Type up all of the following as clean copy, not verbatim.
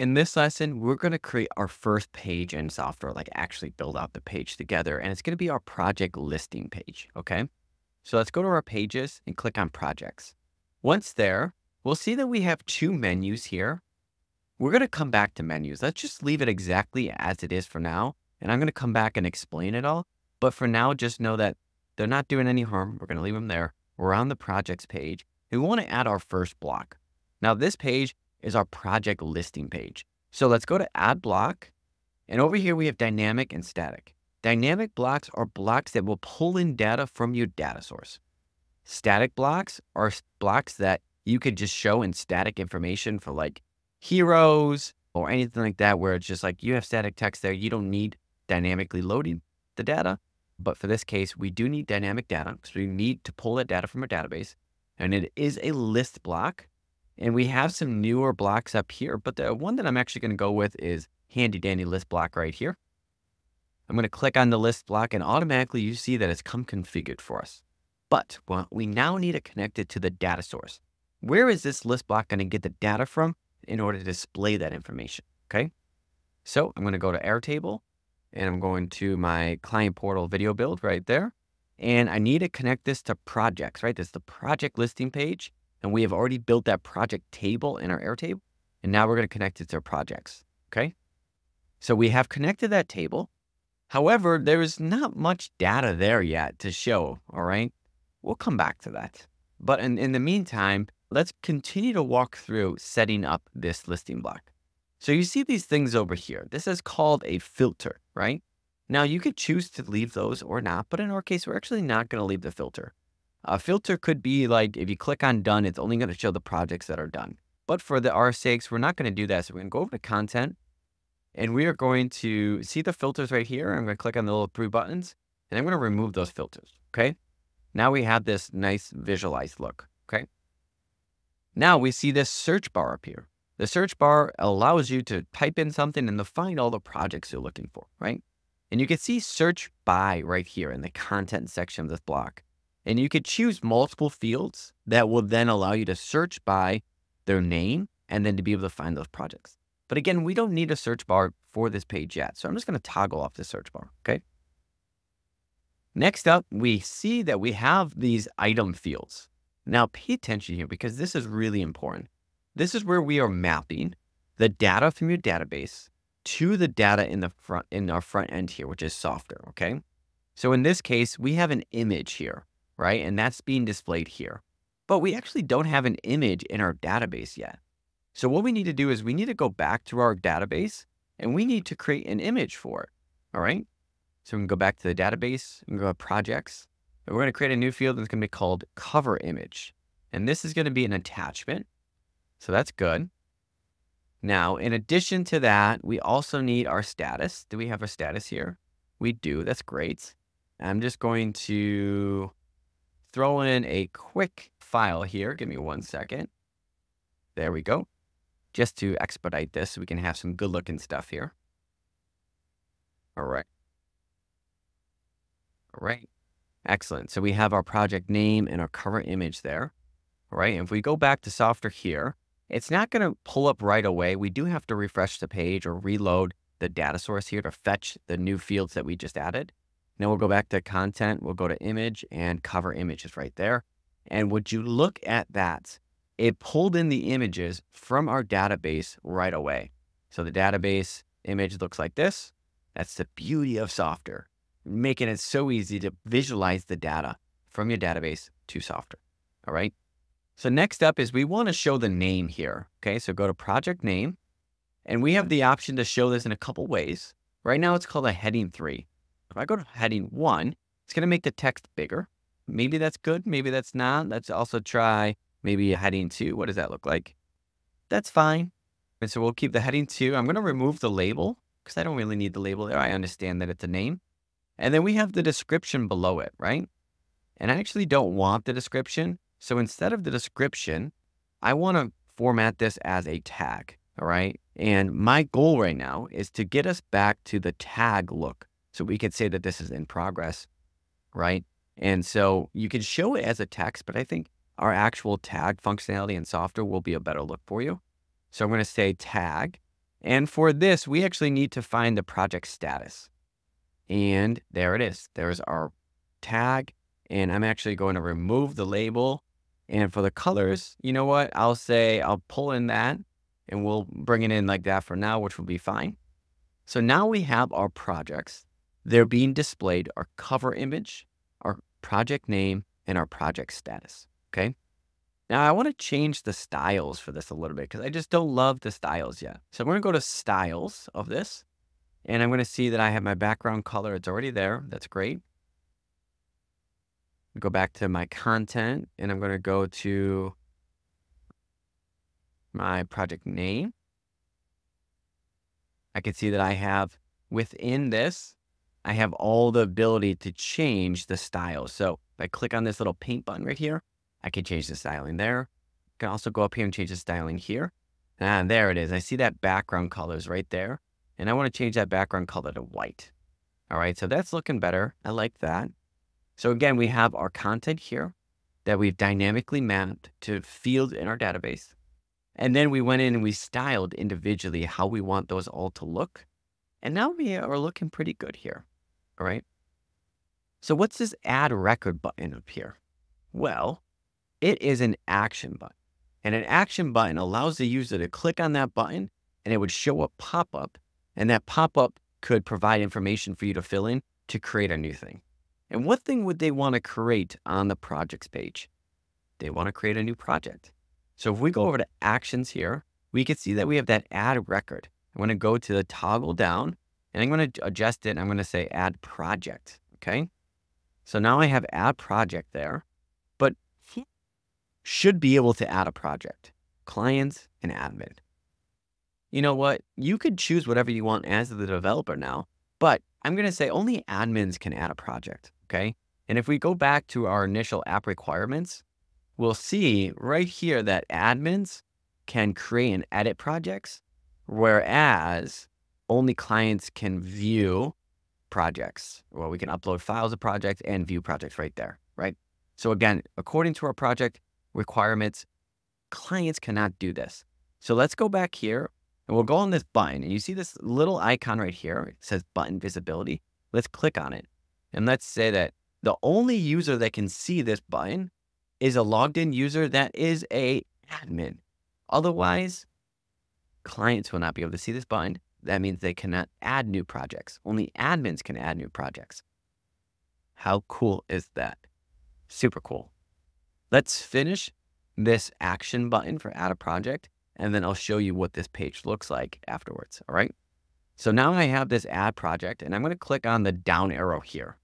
In this lesson, we're going to create our first page in Softr, like actually build out the page together. And it's going to be our project listing page. Okay. So let's go to our pages and click on projects. Once there, we'll see that we have two menus here. We're going to come back to menus. Let's just leave it exactly as it is for now. And I'm going to come back and explain it all. But for now, just know that they're not doing any harm. We're going to leave them there. We're on the projects page. We want to add our first block. Now this page is our project listing page. So let's go to add block. And over here we have dynamic and static. Dynamic blocks are blocks that will pull in data from your data source. Static blocks are blocks that you could just show in static information for like heroes or anything like that, where it's just like you have static text there. You don't need dynamically loading the data. But for this case, we do need dynamic data because we need to pull that data from our database. And it is a list block. And we have some newer blocks up here, but the one that I'm actually going to go with is handy dandy list block right here. I'm going to click on the list block and automatically you see that it's come configured for us. But well, we now need to connect it to the data source. Where is this list block going to get the data from in order to display that information? Okay. So I'm going to go to Airtable and I'm going to my client portal video build right there. And I need to connect this to projects, right? This is the project listing page. And we have already built that project table in our Airtable. And now we're going to connect it to our projects. Okay. So we have connected that table. However, there is not much data there yet to show. All right. We'll come back to that. But in the meantime, let's continue to walk through setting up this listing block. So you see these things over here. This is called a filter, right? Now you could choose to leave those or not, but in our case, we're actually not going to leave the filter. A filter could be like, if you click on done, it's only going to show the projects that are done. But for our sakes, we're not going to do that. So we're going to go over to content and we are going to see the filters right here. I'm going to click on the little three buttons and I'm going to remove those filters. Okay. Now we have this nice visualized look. Okay. Now we see this search bar up here. The search bar allows you to type in something and to find all the projects you're looking for, right? And you can see search by right here in the content section of this block. And you could choose multiple fields that will then allow you to search by their name and then to be able to find those projects. But again, we don't need a search bar for this page yet. So I'm just going to toggle off the search bar. Okay. Next up, we see that we have these item fields. Now pay attention here because this is really important. This is where we are mapping the data from your database to the data in our front end here, which is Softr. Okay. So in this case, we have an image here, right? And that's being displayed here, but we actually don't have an image in our database yet. So what we need to do is we need to go back to our database and we need to create an image for it. All right. So we can go back to the database and go to projects and we're going to create a new field that's going to be called cover image. And this is going to be an attachment. So that's good. Now, in addition to that, we also need our status. Do we have a status here? We do. That's great. I'm just going to throw in a quick file here. Give me 1 second. There we go. Just to expedite this, so we can have some good looking stuff here. All right. All right. Excellent. So we have our project name and our cover image there. All right. And if we go back to Softr here, it's not going to pull up right away. We do have to refresh the page or reload the data source here to fetch the new fields that we just added. Now we'll go back to content, we'll go to image and cover images right there. And would you look at that? It pulled in the images from our database right away. So the database image looks like this. That's the beauty of Softr, making it so easy to visualize the data from your database to Softr. All right. So next up is we want to show the name here. Okay. So go to project name and we have the option to show this in a couple ways. Right now it's called a heading 3. If I go to heading 1, it's going to make the text bigger. Maybe that's good. Maybe that's not. Let's also try maybe a heading 2. What does that look like? That's fine. And so we'll keep the heading 2. I'm going to remove the label because I don't really need the label there. I understand that it's a name. And then we have the description below it, right? And I actually don't want the description. So instead of the description, I want to format this as a tag. All right. And my goal right now is to get us back to the tag look. So we could say that this is in progress, right? And so you can show it as a text, but I think our actual tag functionality in Softr will be a better look for you. So I'm going to say tag, And for this, we actually need to find the project status. And there it is. There's our tag. And I'm actually going to remove the label. And for the colors, you know what? I'll pull in that and we'll bring it in like that for now, which will be fine. So now we have our projects. They're being displayed, our cover image, our project name, and our project status, okay? Now I want to change the styles for this a little bit because I just don't love the styles yet. So I'm going to go to styles of this, and I'm going to see that I have my background color. It's already there. That's great. Go back to my content, and I'm going to go to my project name. I can see that I have within this, I have all the ability to change the style. So if I click on this little paint button right here, I can change the styling there. I can also go up here and change the styling here. And there it is. I see that background color is right there. And I want to change that background color to white. All right, so that's looking better. I like that. So again, we have our content here that we've dynamically mapped to fields in our database. And then we went in and we styled individually how we want those all to look. And now we are looking pretty good here. All right. So what's this add record button up here? Well, it is an action button, and an action button allows the user to click on that button and it would show a pop-up, and that pop-up could provide information for you to fill in to create a new thing. And what thing would they want to create on the projects page? They want to create a new project. So if we go over to actions here, we can see that we have that add record. I'm going to go to the toggle down and I'm going to adjust it. And I'm going to say add project. Okay. So now I have add project there, but should be able to add a project, clients and admin. You know what? You could choose whatever you want as the developer now, but I'm going to say only admins can add a project. Okay. And if we go back to our initial app requirements, we'll see right here that admins can create and edit projects, whereas only clients can view projects. Well, we can upload files of projects and view projects right there. Right. So again, according to our project requirements, clients cannot do this. So let's go back here. And we'll go on this button, and you see this little icon right here. It says button visibility. Let's click on it. And let's say that the only user that can see this button is a logged in user that is an admin. Otherwise, clients will not be able to see this button. That means they cannot add new projects. Only admins can add new projects. How cool is that? Super cool. Let's finish this action button for add a project, and then I'll show you what this page looks like afterwards, all right? So now I have this add project, and I'm going to click on the down arrow here.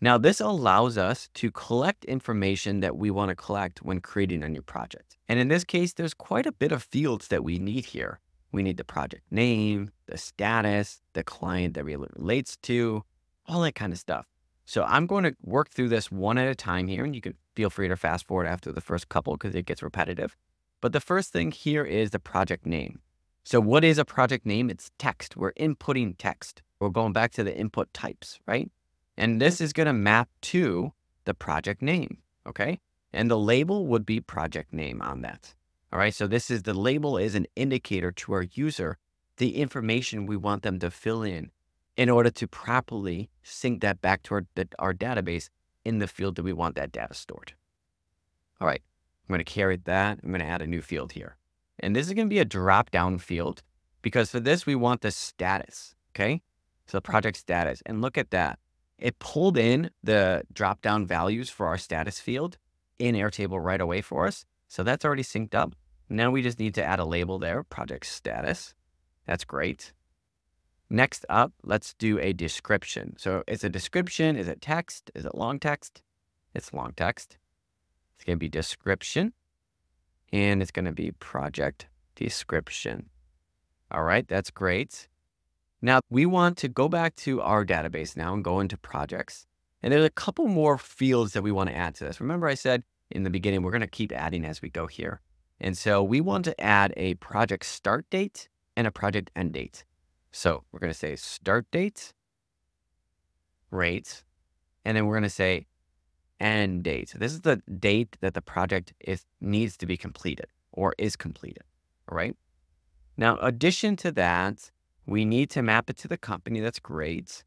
Now this allows us to collect information that we want to collect when creating a new project. And in this case, there's quite a bit of fields that we need here. We need the project name, the status, the client that relates to, all that kind of stuff. So I'm going to work through this one at a time here, and you can feel free to fast forward after the first couple because it gets repetitive. But the first thing here is the project name. So what is a project name? It's text. We're inputting text. We're going back to the input types, right? And this is going to map to the project name, okay? And the label would be project name on that. All right, so this is the label is an indicator to our user, the information we want them to fill in order to properly sync that back to our database in the field that we want that data stored. All right. I'm going to carry that. I'm going to add a new field here. And this is going to be a drop-down field because for this, we want the status, okay? So the project status. And look at that. It pulled in the drop-down values for our status field in Airtable right away for us. So that's already synced up. Now we just need to add a label there, project status. That's great. Next up, let's do a description. So it's a description. Is it text? Is it long text? It's long text. It's going to be description, and it's going to be project description. All right, that's great. Now we want to go back to our database now and go into projects. And there's a couple more fields that we want to add to this. Remember I said in the beginning, we're going to keep adding as we go here. And so we want to add a project start date and a project end date. So we're going to say start date, rate, and then we're going to say end date. So this is the date that the project needs to be completed or is completed. All right. Now, addition to that, we need to map it to the company. That's great.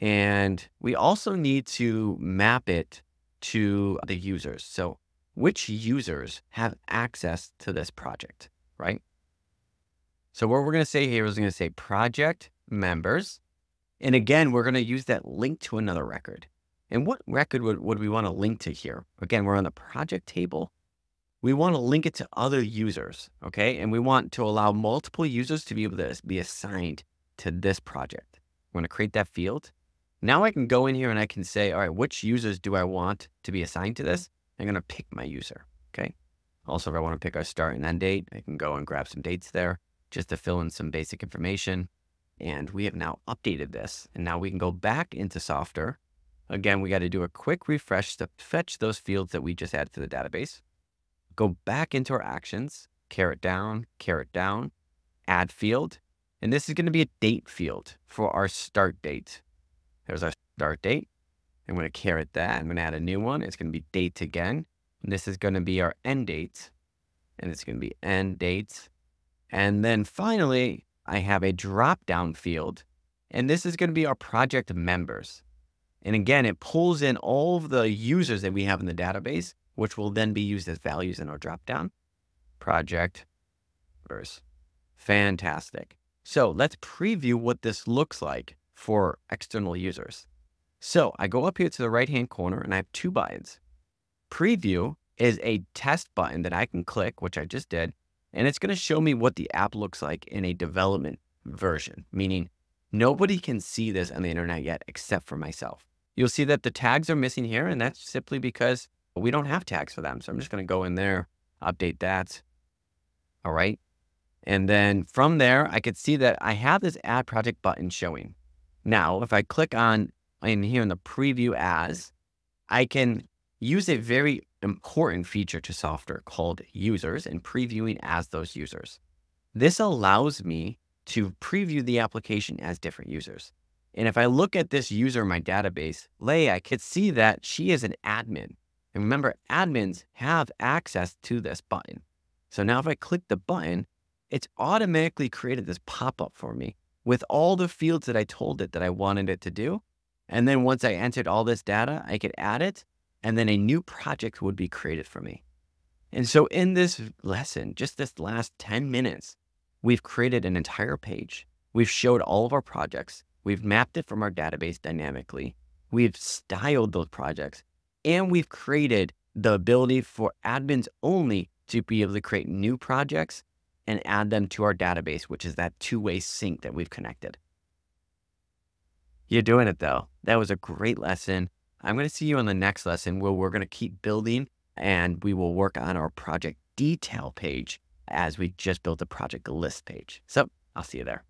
And we also need to map it to the users. So which users have access to this project, right? So what we're going to say here is we're going to say project members. And again, we're going to use that link to another record. And what record would we want to link to here? Again, we're on the project table. We want to link it to other users, okay? And we want to allow multiple users to be able to be assigned to this project. I'm going to create that field. Now I can go in here and I can say, all right, which users do I want to be assigned to this? I'm going to pick my user, okay? Also, if I want to pick our start and end date, I can go and grab some dates there just to fill in some basic information. And we have now updated this. And now we can go back into Softr. Again, we got to do a quick refresh to fetch those fields that we just added to the database. Go back into our actions, carrot down, add field. And this is going to be a date field for our start date. There's our start date. I'm going to carrot that. I'm going to add a new one. It's going to be dates again. And this is going to be our end dates. And it's going to be end dates. And then finally, I have a drop-down field. And this is going to be our project members. And again, it pulls in all of the users that we have in the database, which will then be used as values in our drop-down. Project members. Fantastic. So let's preview what this looks like for external users. So I go up here to the right-hand corner and I have two buttons. Preview is a test button that I can click, which I just did, and it's going to show me what the app looks like in a development version, meaning nobody can see this on the internet yet except for myself. You'll see that the tags are missing here, and that's simply because we don't have tags for them. So I'm just going to go in there, update that. All right. And then from there, I could see that I have this add project button showing. Now, if I click on in here in the preview as, I can use a very important feature to Softr called users and previewing as those users. This allows me to preview the application as different users. And if I look at this user in my database, Leia, I could see that she is an admin. And remember, admins have access to this button. So now if I click the button, it's automatically created this pop-up for me with all the fields that I told it that I wanted it to do. And then once I entered all this data, I could add it, and then a new project would be created for me. And so in this lesson, just this last 10 minutes, we've created an entire page. We've showed all of our projects. We've mapped it from our database dynamically. We've styled those projects, and we've created the ability for admins only to be able to create new projects and add them to our database, which is that two-way sync that we've connected. You're doing it though. That was a great lesson. I'm going to see you on the next lesson where we're going to keep building and we will work on our project detail page as we just built the project list page. So I'll see you there.